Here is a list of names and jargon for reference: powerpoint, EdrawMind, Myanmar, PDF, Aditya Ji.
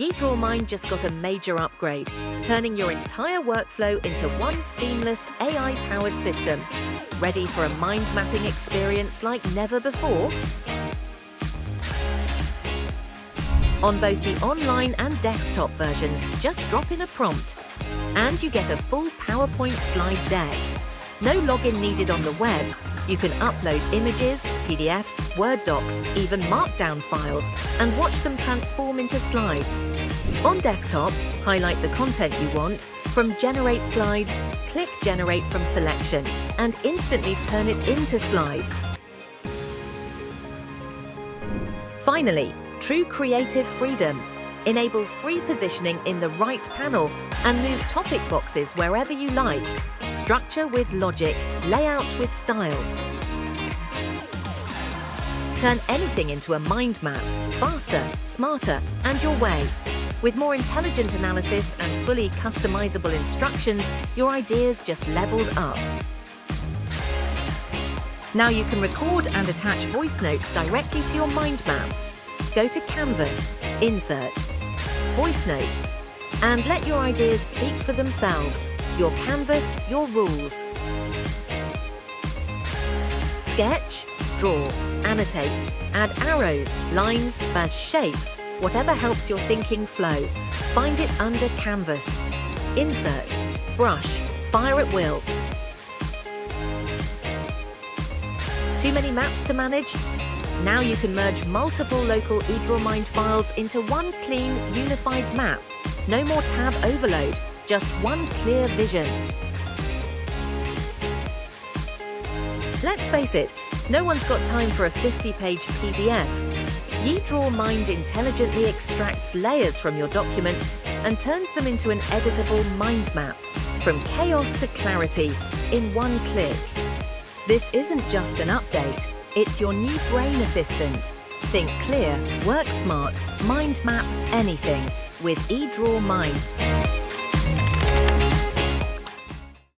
EdrawMind just got a major upgrade, turning your entire workflow into one seamless AI-powered system. Ready for a mind mapping experience like never before? On both the online and desktop versions, just drop in a prompt and you get a full PowerPoint slide deck. No login needed on the web. You can upload images, PDFs, Word docs, even markdown files, and watch them transform into slides. On desktop, highlight the content you want. From Generate Slides, click Generate from Selection, and instantly turn it into slides. Finally, true creative freedom. Enable free positioning in the right panel and move topic boxes wherever you like. Structure with logic, layout with style. Turn anything into a mind map, faster, smarter, and your way. With more intelligent analysis and fully customizable instructions, your ideas just leveled up. Now you can record and attach voice notes directly to your mind map. Go to Canvas, Insert, Voice Notes, and let your ideas speak for themselves. Your canvas, your rules. Sketch, draw, annotate, add arrows, lines, badge shapes, whatever helps your thinking flow. Find it under Canvas. Insert, brush, fire at will. Too many maps to manage? Now you can merge multiple local EdrawMind files into one clean, unified map. No more tab overload, just one clear vision. Let's face it, no one's got time for a 50-page PDF. EdrawMind intelligently extracts layers from your document and turns them into an editable mind map, from chaos to clarity, in one click. This isn't just an update. It's your new brain assistant. Think clear, work smart, mind map anything with EdrawMind.